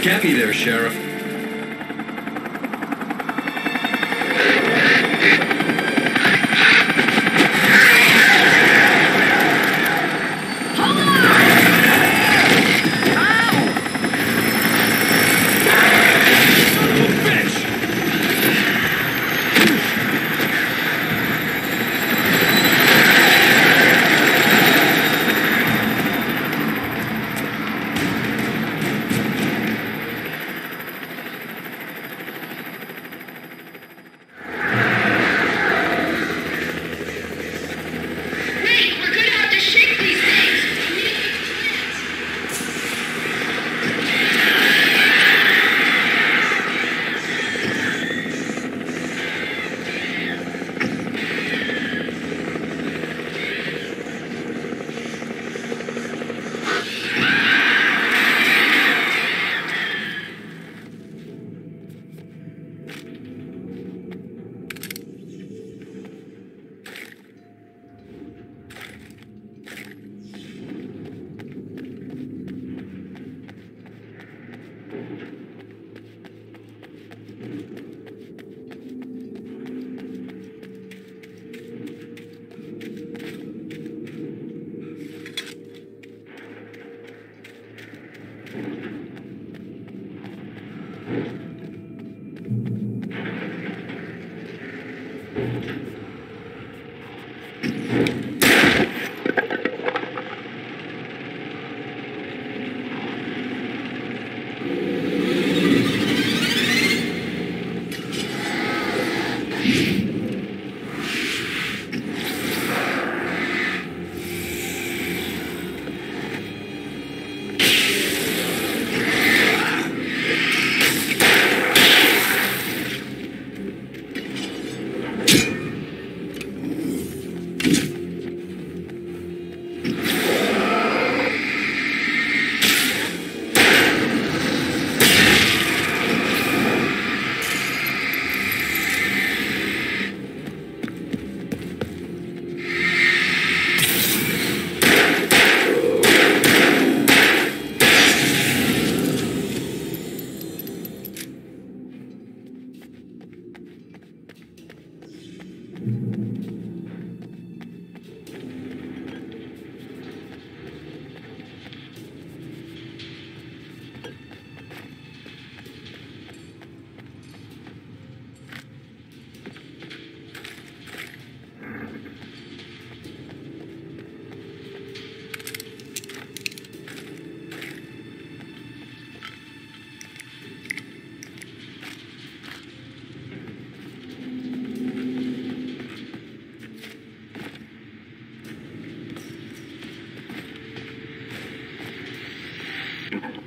Scappy there, Sheriff.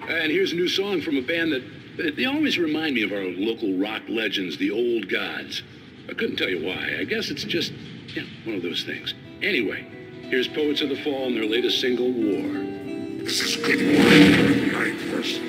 And here's a new song from a band that they always remind me of our local rock legends, the Old Gods. I couldn't tell you why. I guess it's just, yeah, one of those things. Anyway, here's Poets of the Fall and their latest single, War. This is good war. I first.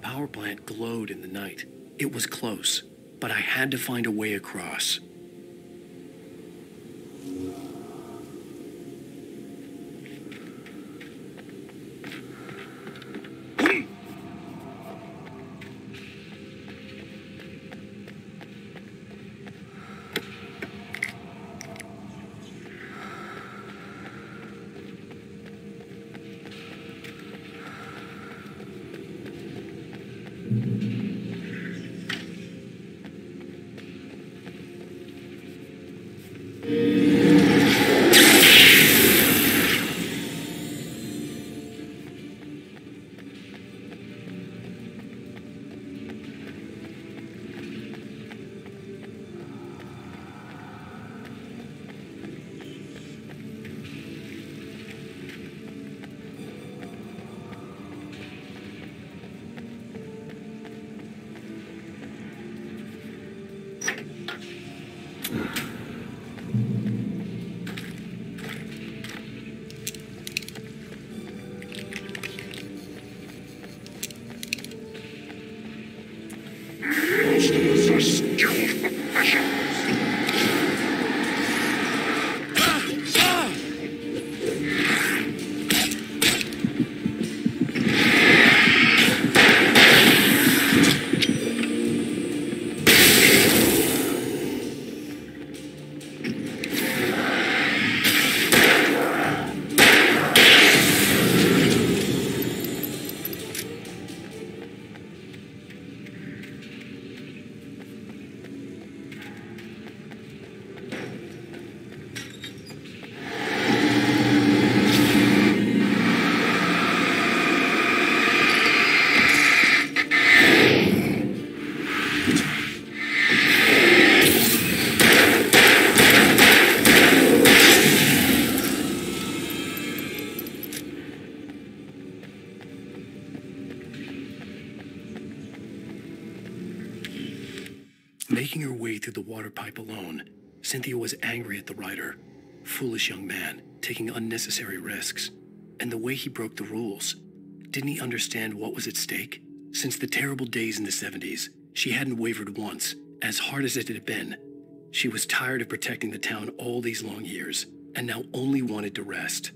power plant glowed in the night. It was close, but I had to find a way across. Making her way through the water pipe alone, Cynthia was angry at the rider. Foolish young man, taking unnecessary risks. And the way he broke the rules. Didn't he understand what was at stake? Since the terrible days in the 70s, she hadn't wavered once, as hard as it had been. She was tired of protecting the town all these long years, and now only wanted to rest.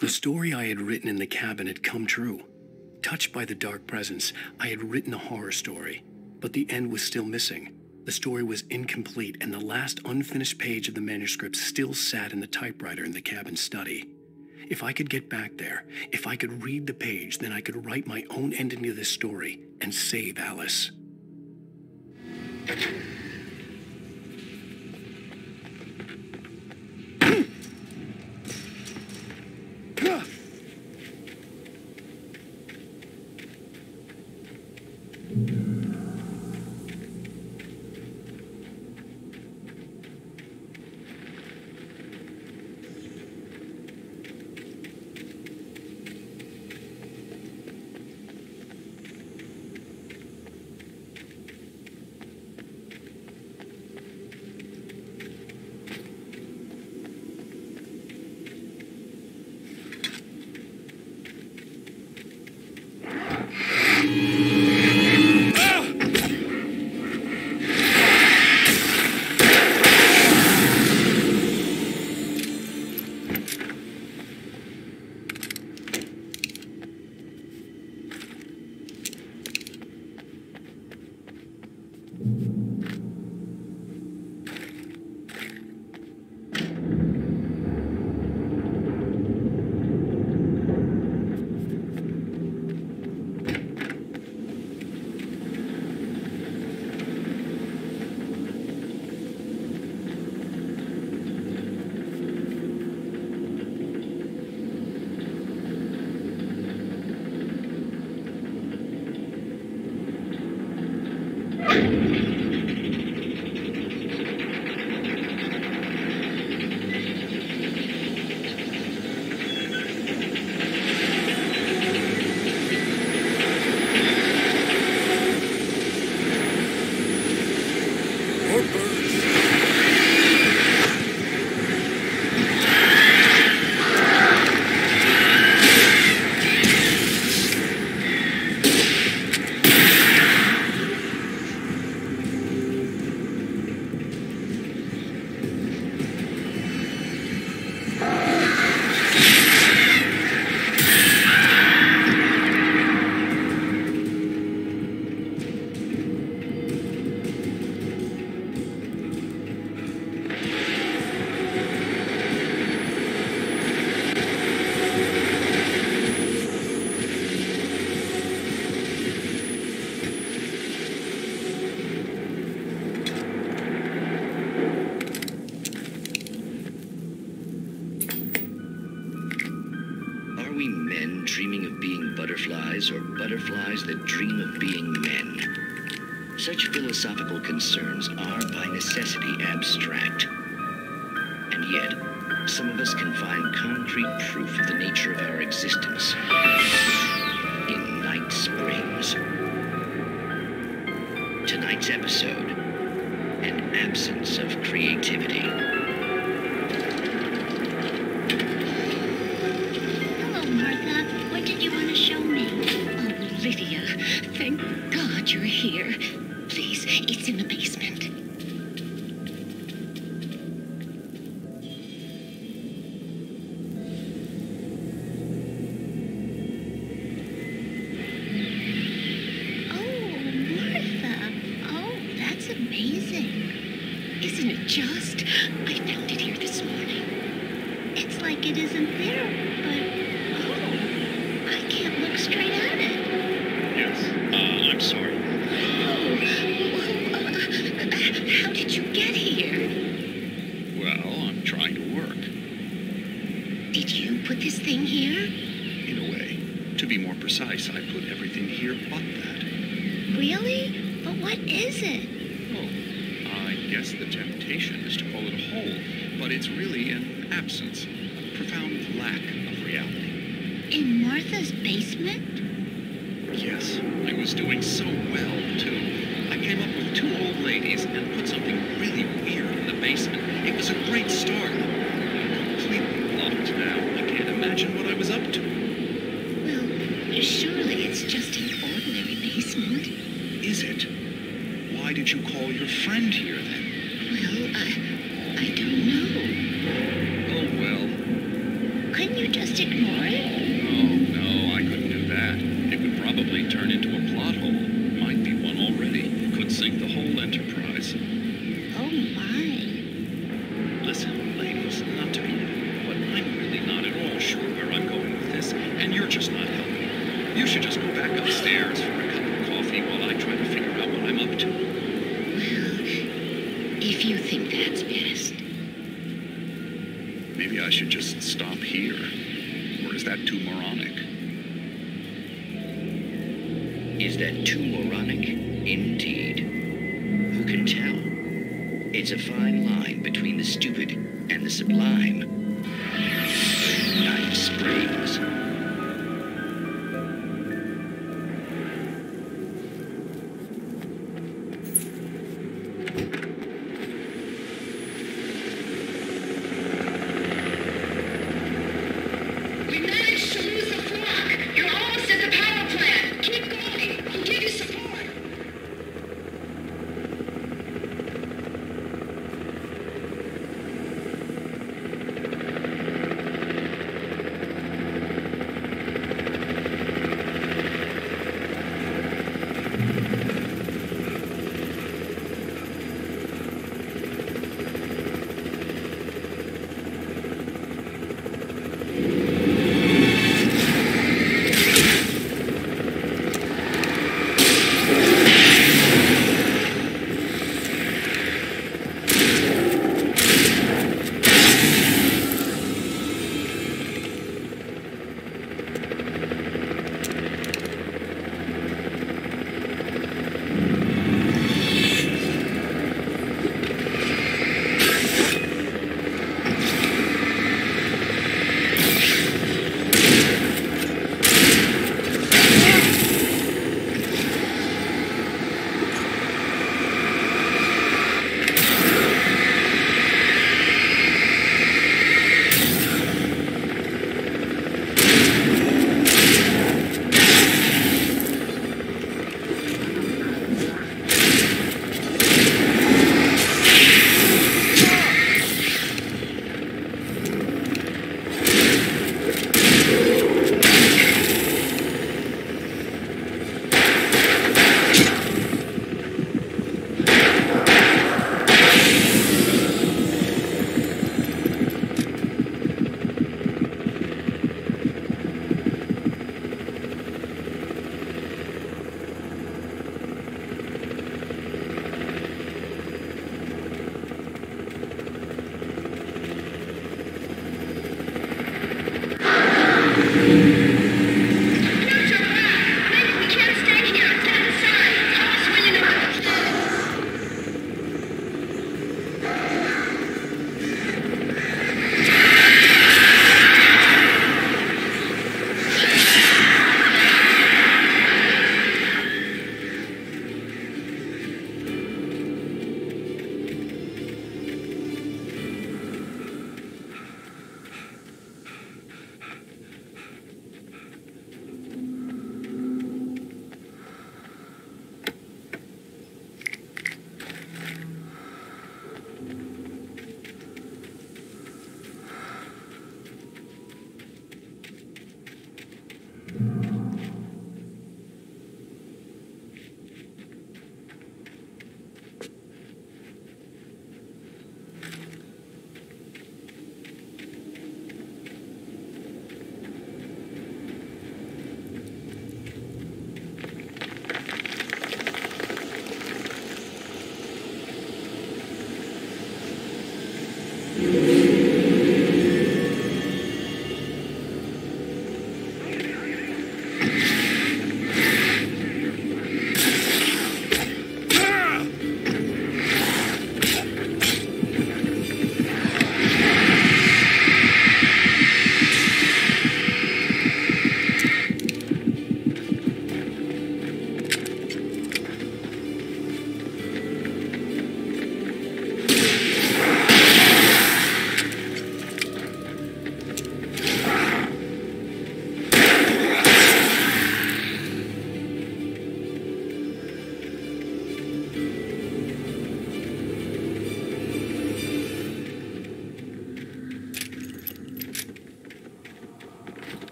The story I had written in the cabin had come true. Touched by the dark presence, I had written a horror story, but the end was still missing. The story was incomplete, and the last unfinished page of the manuscript still sat in the typewriter in the cabin study. If I could get back there, if I could read the page, then I could write my own ending to this story and save Alice. Concerns are by necessity abstract, and yet some of us can find concrete proof of the nature of our existence in Night Springs. Tonight's episode, an absence of creativity. Hello, Martha. What did you want to show me? Oh, Olivia, thank God you're here. Please, it's in the basement. Oh, Martha. Oh, that's amazing. Isn't it just? I found it here this morning. It's like it isn't there, but oh, I can't look straight at it. Yes, I'm sorry. How did you get here? Well, I'm trying to work. Did you put this thing here? In a way. To be more precise, I put everything here but that. Really? But what is it? Oh, I guess the temptation is to call it a hole, but it's really an absence, a profound lack of reality. In Martha's basement? Yes, I was doing so well, too. I came up with two old ladies and put something really weird in the basement. It was a great start. I'm completely locked now. I can't imagine what I was up to. Well, surely it's just an ordinary basement. Is it? Why did you call your friend here, then? Well, I don't know. Oh, well. Couldn't you just ignore it? Oh, no, I couldn't do that. It would probably turn into a plot hole. Might be one already. Could sink the whole enterprise. If you think that's best. Maybe I should just stop here. Or is that too moronic? Is that too moronic? Indeed. Who can tell? It's a fine line between the stupid and the sublime. Night Springs.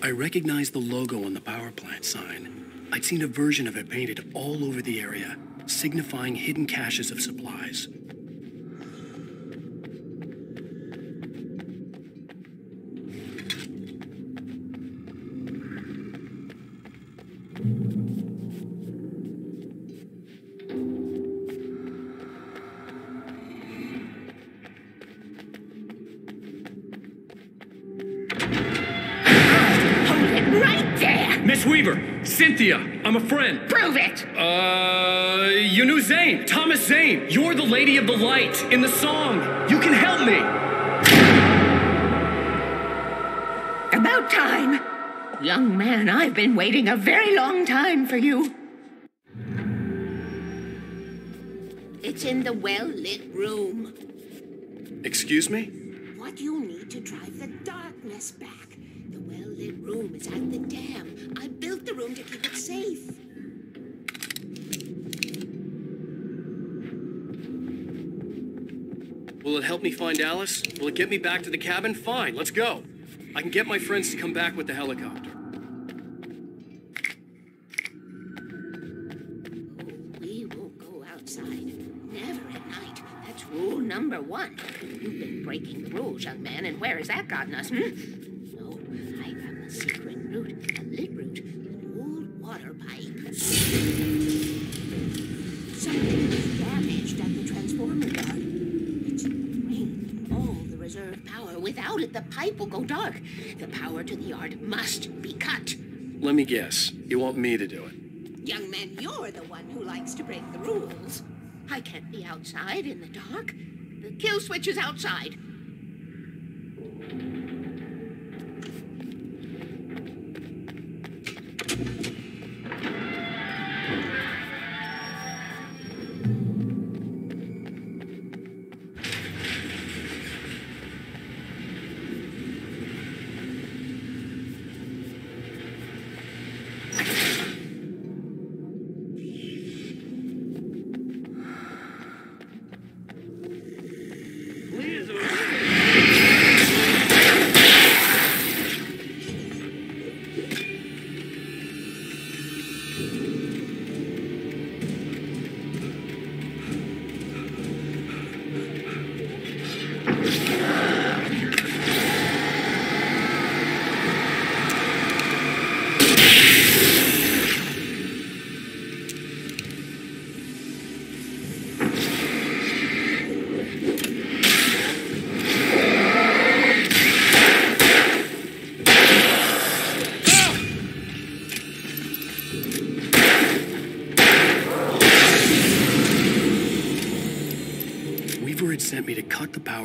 I recognized the logo on the power plant sign. I'd seen a version of it painted all over the area, signifying hidden caches of supplies. Miss Weaver, Cynthia, I'm a friend. Prove it! You knew Zane, Thomas Zane. You're the Lady of the Light in the song. You can help me. About time. Young man, I've been waiting a very long time for you. It's in the well-lit room. Excuse me? What you need to drive the darkness back. The well-lit room is at the dam. I built the room to keep it safe. Will it help me find Alice? Will it get me back to the cabin? Fine, let's go. I can get my friends to come back with the helicopter. Number one, you've been breaking rules, young man, and where has that gotten us, hmm? No, I found a secret route, a lit route, an old water pipe. Something was damaged at the transformer guard. It's drained all the reserve power. Without it, the pipe will go dark. The power to the yard must be cut. Let me guess, you want me to do it? Young man, you're the one who likes to break the rules. I can't be outside in the dark. The kill switch is outside.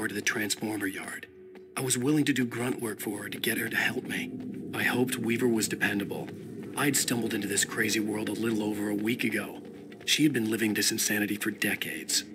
To the transformer yard. I was willing to do grunt work for her to get her to help me. I hoped Weaver was dependable. I'd stumbled into this crazy world a little over a week ago. She had been living this insanity for decades.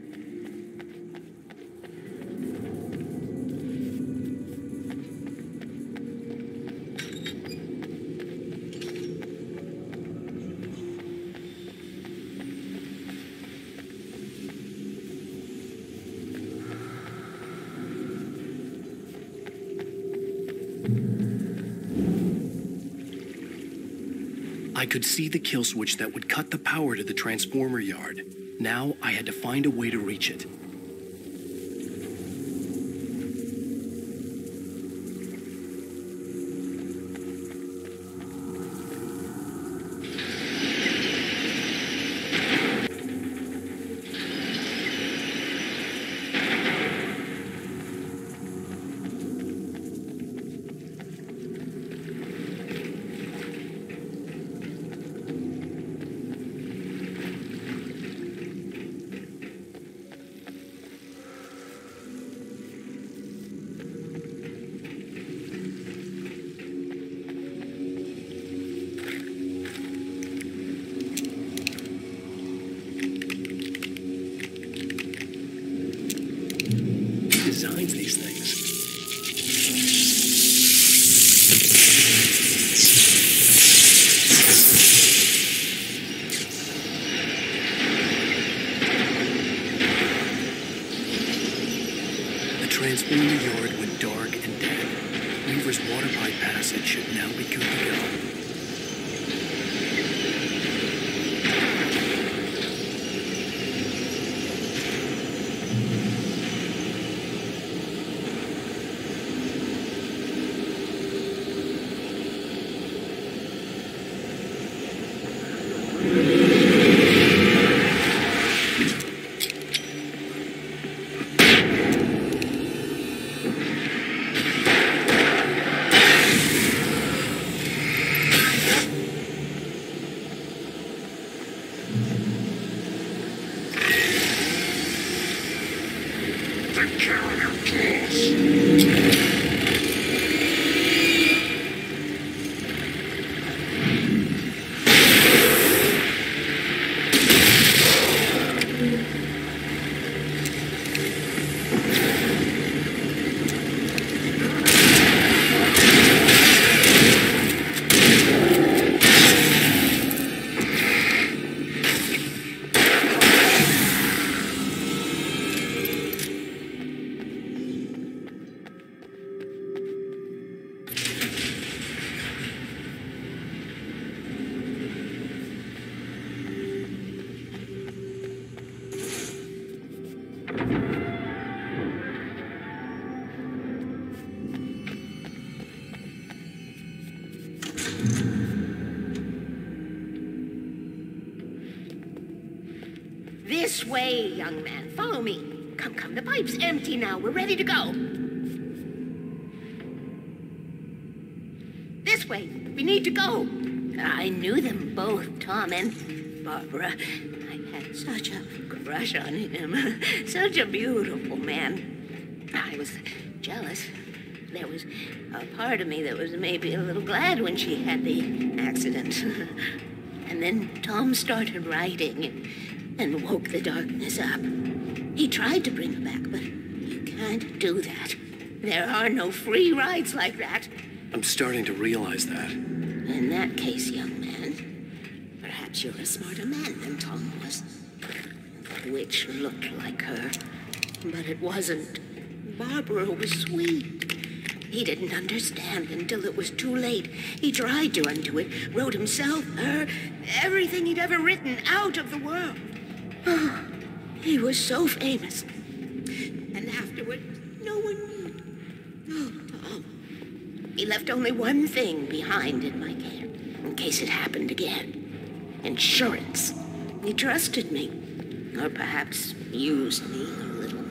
I could see the kill switch that would cut the power to the transformer yard. Now I had to find a way to reach it. take care of your This way, young man. Follow me. Come, come. The pipe's empty now. We're ready to go. This way. We need to go. I knew them both, Tom and Barbara. I had such a crush on him. Such a beautiful man. I was jealous. There was a part of me that was maybe a little glad when she had the accident. And then Tom started writing and woke the darkness up. He tried to bring her back, but you can't do that. There are no free rides like that. I'm starting to realize that. In that case, young man, perhaps you're a smarter man than Tom was. The witch looked like her, but it wasn't. Barbara was sweet. He didn't understand until it was too late. He tried to undo it, wrote himself, her, everything he'd ever written out of the world. Oh, he was so famous. And afterward, no one knew. Oh, Tom. He left only one thing behind in my care, in case it happened again. Insurance. He trusted me. Or perhaps used me a little.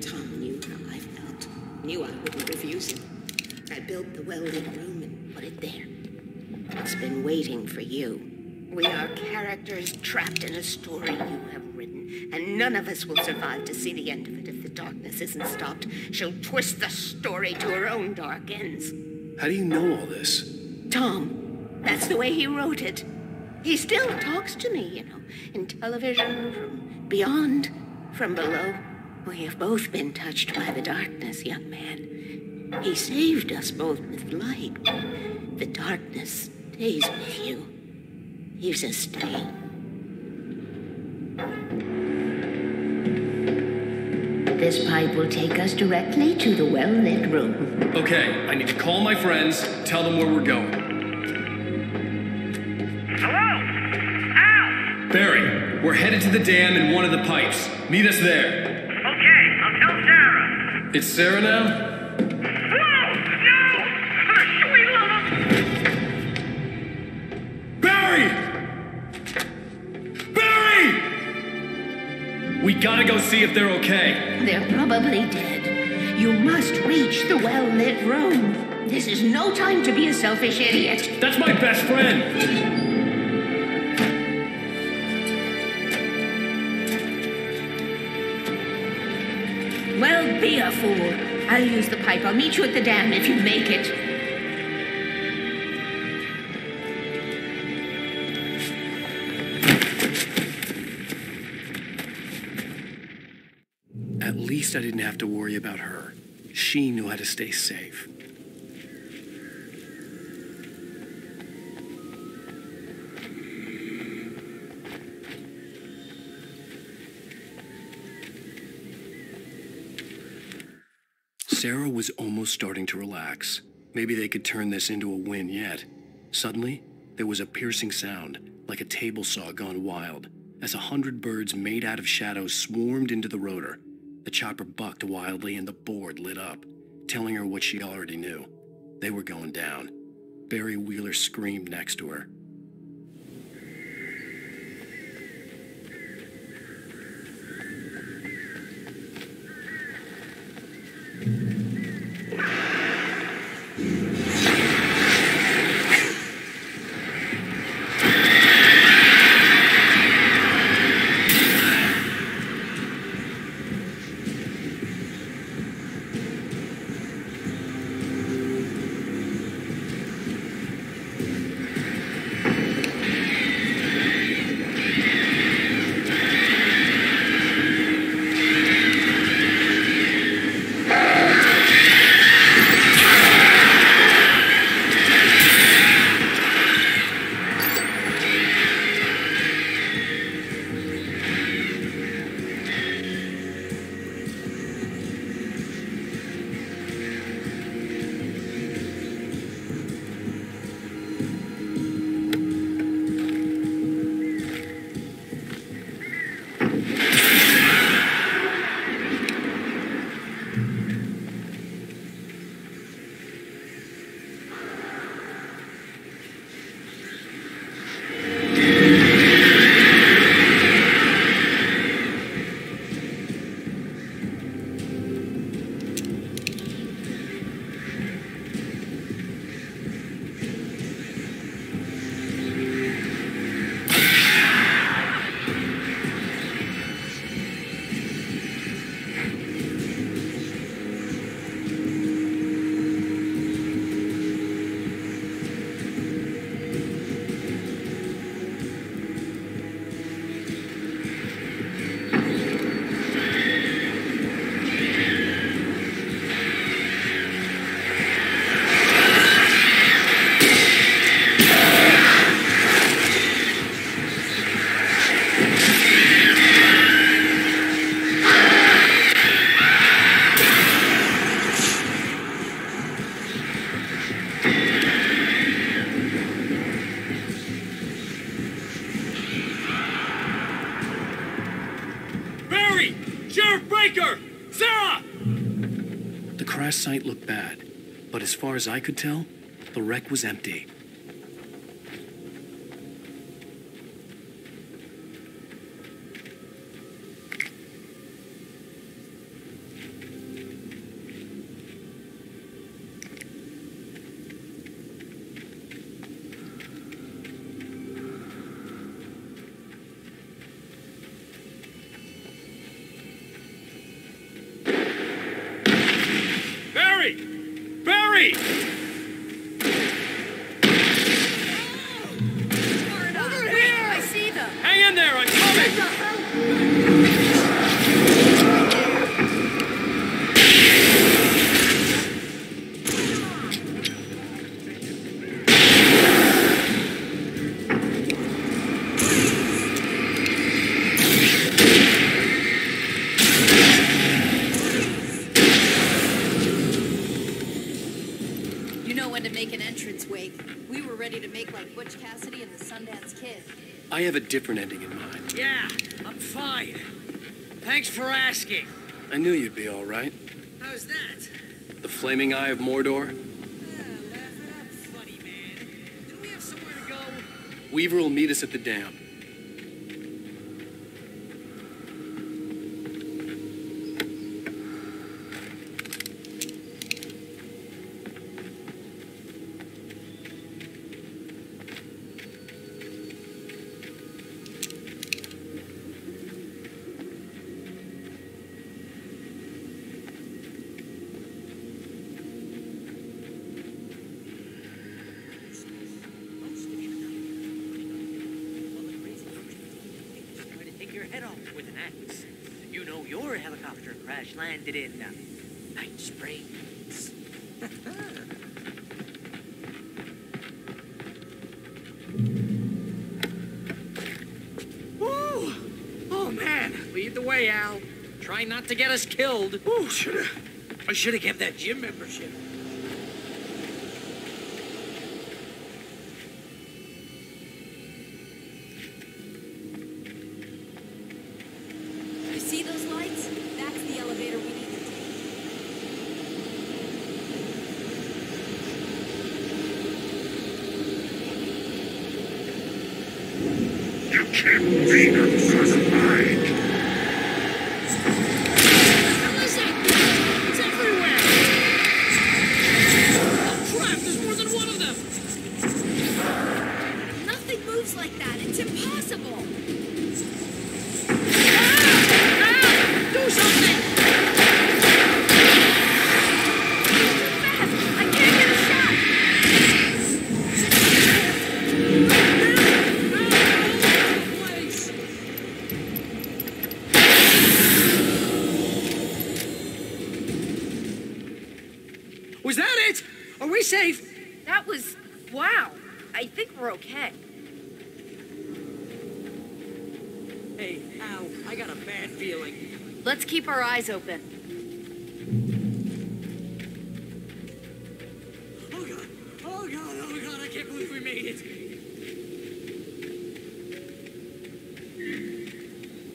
Tom knew how I felt. Knew I wouldn't refuse him. I built the welded room and put it there. It's been waiting for you. We are characters trapped in a story you have written, and none of us will survive to see the end of it if the darkness isn't stopped. She'll twist the story to her own dark ends. How do you know all this? Tom, that's the way he wrote it. He still talks to me, you know, in television, from beyond, from below. We have both been touched by the darkness, young man. He saved us both with light, but the darkness stays with you. You just stay. This pipe will take us directly to the well-lit room. Okay, I need to call my friends, tell them where we're going. Hello? Al! Barry, we're headed to the dam in one of the pipes. Meet us there. Okay, I'll tell Sarah. It's Sarah now? We gotta go see if they're okay. They're probably dead. You must reach the well-lit room. This is no time to be a selfish idiot. That's my best friend. Well, be a fool. I'll use the pipe. I'll meet you at the dam if you make it. I didn't have to worry about her. She knew how to stay safe. Sarah was almost starting to relax. Maybe they could turn this into a win yet. Suddenly, there was a piercing sound, like a table saw gone wild, as 100 birds made out of shadows swarmed into the rotor. The chopper bucked wildly and the board lit up, telling her what she already knew. They were going down. Barry Wheeler screamed next to her. Waker! Sarah! The crash site looked bad, but as far as I could tell, the wreck was empty. I have a different ending in mind. Yeah, I'm fine. Thanks for asking. I knew you'd be all right. How's that? The flaming eye of Mordor? Laugh it up, funny man. Do we have somewhere to go? Weaver will meet us at the dam. Landed in Night Springs. Woo! Oh man, lead the way, Al. Try not to get us killed. Woo! I should have kept that gym membership. Eyes open. Oh God! Oh God! Oh God! I can't believe we made it.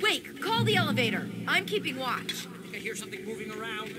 Wake! Call the elevator. I'm keeping watch. I think I hear something moving around.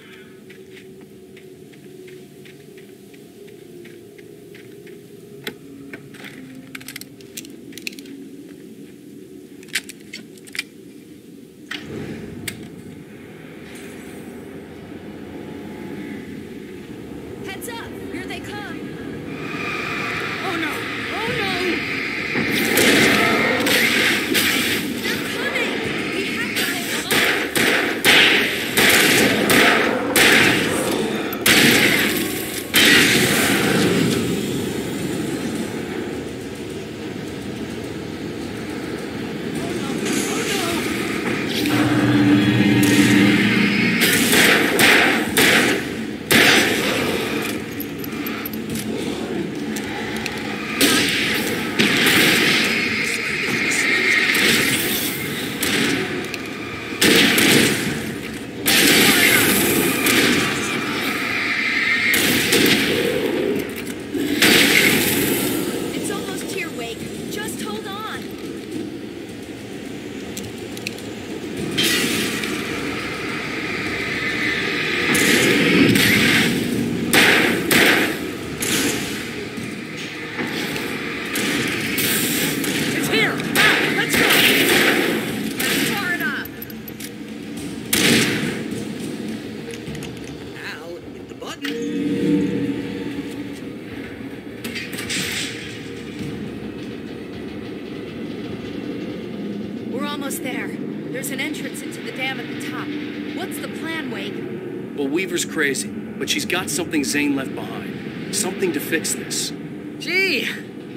What's the plan, Wake? Well, Weaver's crazy, but she's got something Zane left behind. Something to fix this. Gee,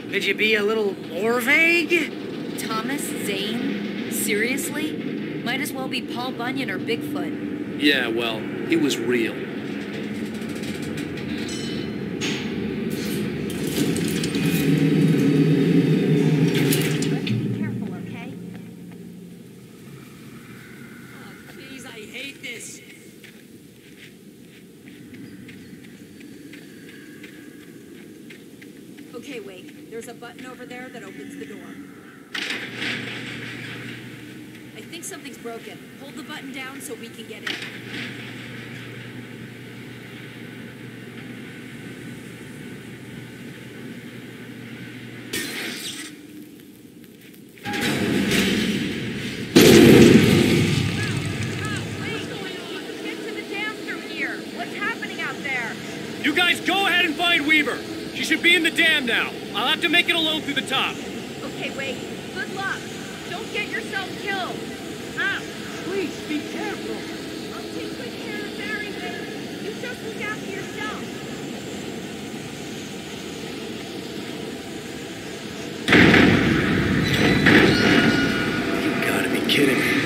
could you be a little more vague? Thomas Zane? Seriously? Might as well be Paul Bunyan or Bigfoot. Yeah, well, he was real. To make it alone through the top. Okay, wait. Good luck. Don't get yourself killed. Ah! Please be careful. I'll take good care of Barry, Wade. You just look out for yourself. You gotta be kidding me.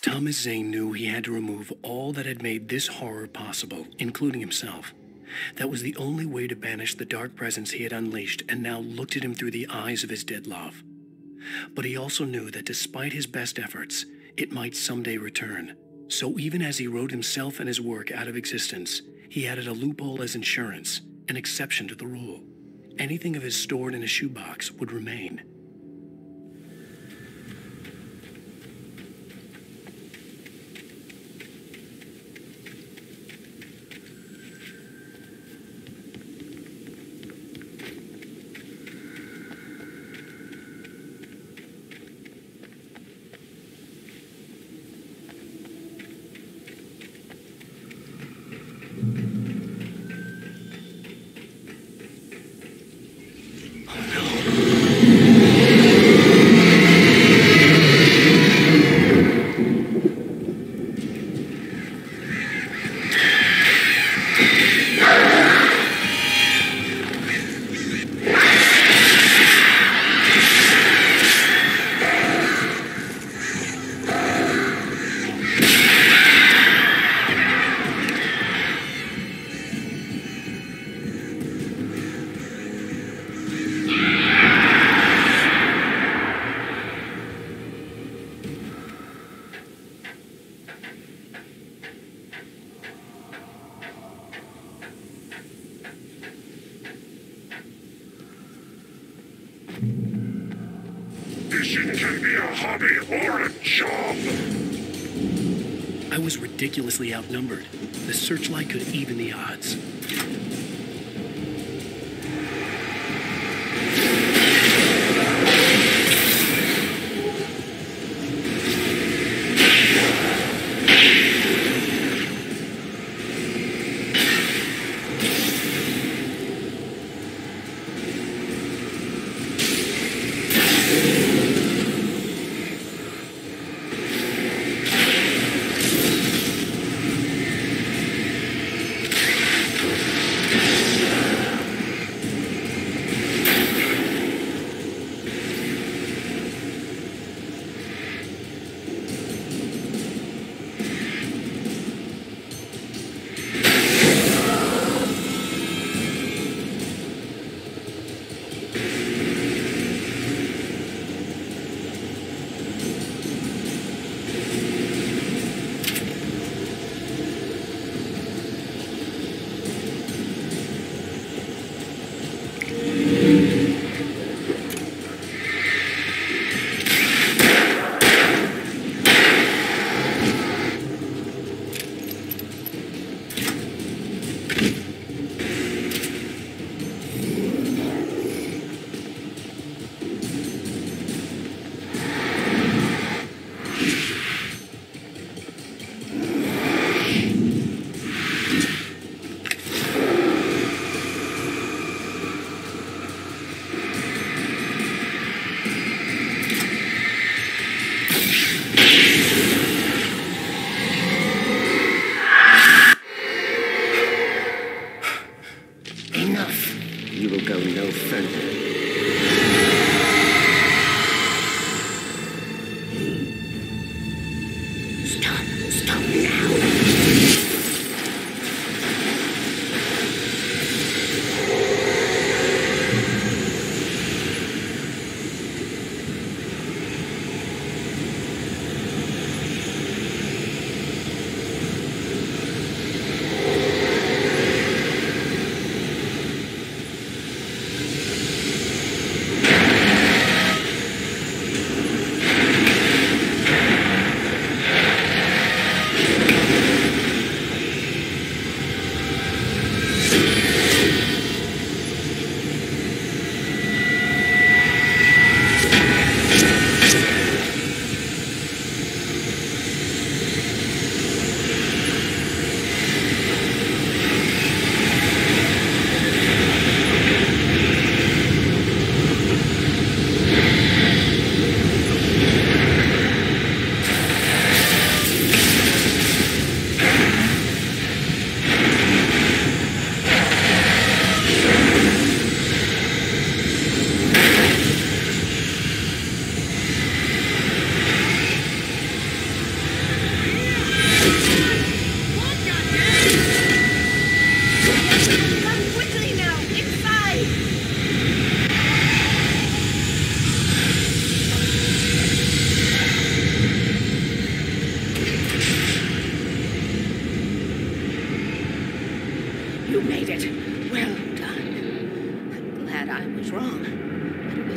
Thomas Zane knew he had to remove all that had made this horror possible, including himself. That was the only way to banish the dark presence he had unleashed and now looked at him through the eyes of his dead love. But he also knew that despite his best efforts, it might someday return. So even as he wrote himself and his work out of existence, he added a loophole as insurance, an exception to the rule. Anything of his stored in a shoebox would remain. Ridiculously outnumbered. The searchlight could even the odds.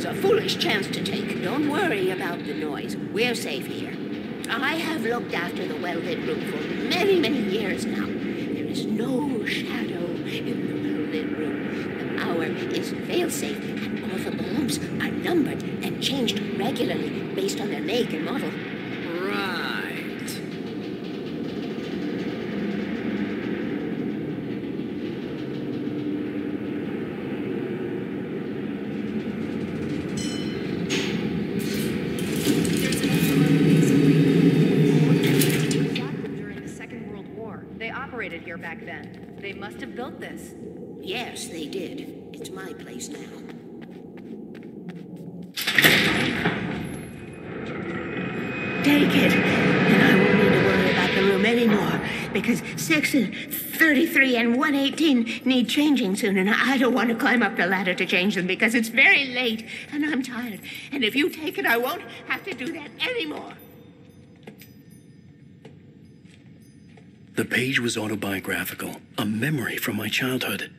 a foolish chance to take. Don't worry about the noise. We're safe here. I have looked after the welded room for many, many years now. There is no shadow in the welded room. The power is fail-safe, and all the bulbs are numbered and changed regularly based on their make and model. Back then. They must have built this. Yes, they did. It's my place now. Take it, and I won't need to worry about the room anymore, because 6 and 33 and 118 need changing soon, and I don't want to climb up the ladder to change them, because it's very late, and I'm tired. And if you take it, I won't have to do that anymore. The page was autobiographical, a memory from my childhood.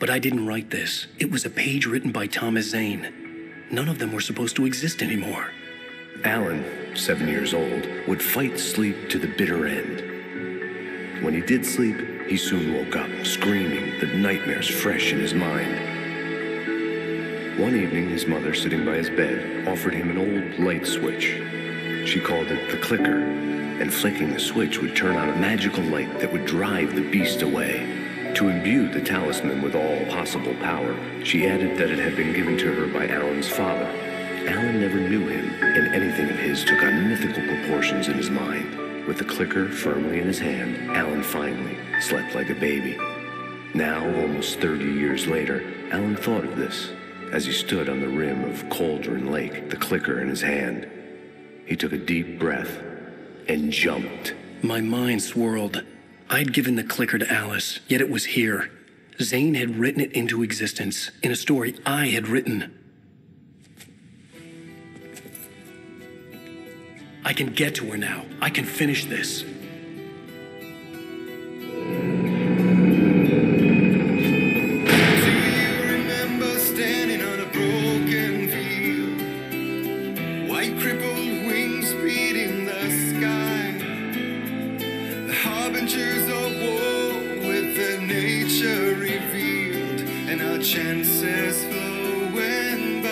But I didn't write this. It was a page written by Thomas Zane. None of them were supposed to exist anymore. Alan, 7 years old, would fight sleep to the bitter end. When he did sleep, he soon woke up, screaming, the nightmares fresh in his mind. One evening, his mother, sitting by his bed, offered him an old light switch. She called it the clicker. And flicking the switch would turn on a magical light that would drive the beast away. To imbue the talisman with all possible power, she added that it had been given to her by Alan's father. Alan never knew him, and anything of his took on mythical proportions in his mind. With the clicker firmly in his hand, Alan finally slept like a baby. Now, almost 30 years later, Alan thought of this as he stood on the rim of Cauldron Lake, the clicker in his hand. He took a deep breath and jumped. My mind swirled. I'd given the clicker to Alice, yet it was here. Zane had written it into existence in a story I had written. I can get to her now. I can finish this. Chances flowing by.